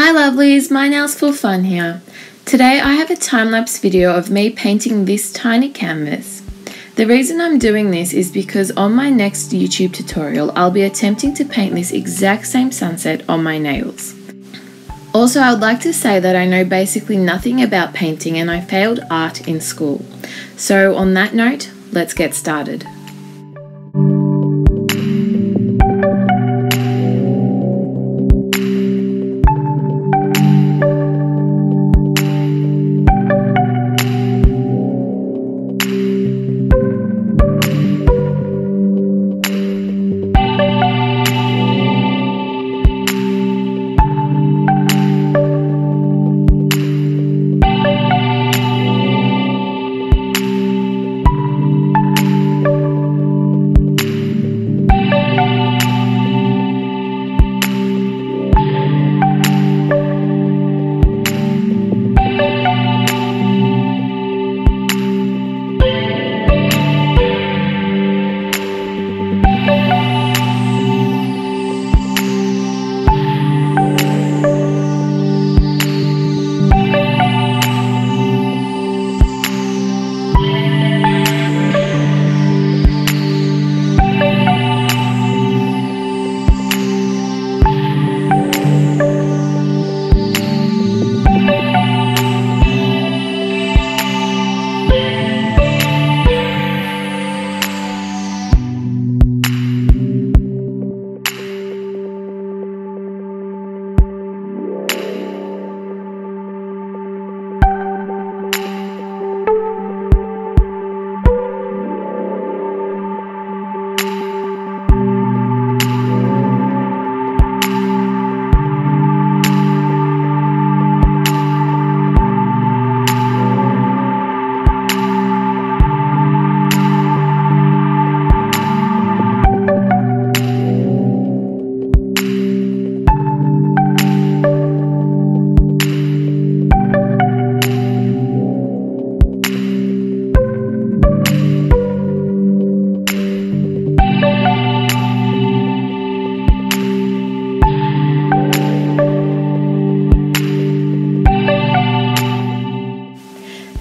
Hi lovelies, my nails for fun here. Today I have a time-lapse video of me painting this tiny canvas. The reason I'm doing this is because on my next YouTube tutorial I'll be attempting to paint this exact same sunset on my nails. Also, I would like to say that I know basically nothing about painting and I failed art in school. So on that note, let's get started.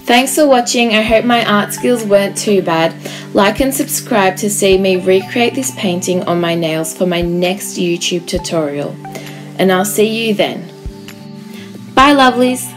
Thanks for watching. I hope my art skills weren't too bad. Like and subscribe to see me recreate this painting on my nails for my next YouTube tutorial. And I'll see you then. Bye lovelies!